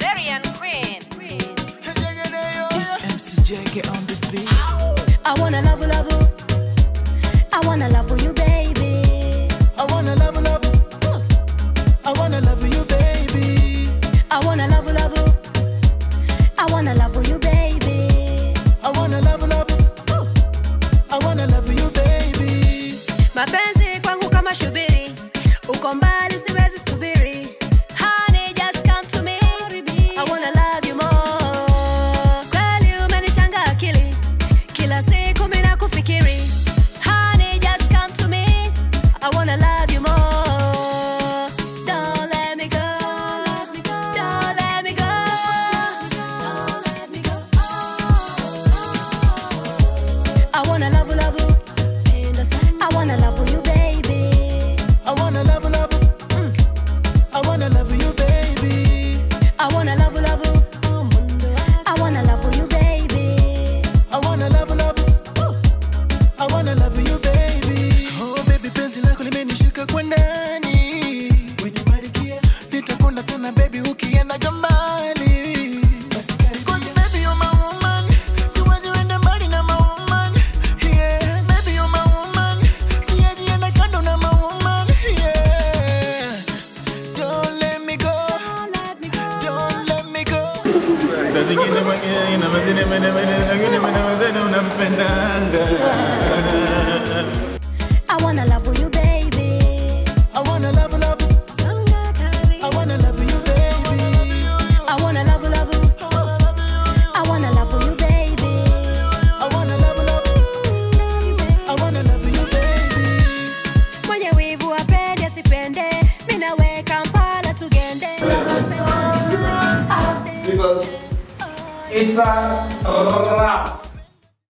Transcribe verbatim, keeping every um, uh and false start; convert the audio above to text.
Variant Queen. It's M C Jegede on the beat. I wanna love you, love you. I wanna love you, baby. I wanna love you, love you. I wanna love you, baby. I wanna love you, love you. I wanna love you, baby. I wanna love you, love you. I wanna love you, baby. Mapenzi kwangu kama shubiri, uko mbali siwezi subiri. Honey, just come to me. I wanna love you more. Kweli umenichanga akili, kila siku mimi nakufikiri. Honey, just come to me. I wanna love you more. Don't let me go. Don't let me go. Don't let me go. I wanna love you, love you. I wanna love you, baby. I wanna love you, love you. Mm. I wanna love you, baby. I wanna love you, love you. I wanna love you, baby. I wanna love you, love you. I wanna love you, baby. Oh baby, penzi lako limenishika kwa ndani. Wenye barikia, nitakonda sana baby ukienda gamali. I wanna love you, baby. I wanna love you, love you. I wanna love you, baby. I wanna love you, love you. I wanna love you, baby. I wanna love you, love you. I wanna love you, baby. Mwenye wivu apende sipende, mina weka mpala tugende. It's a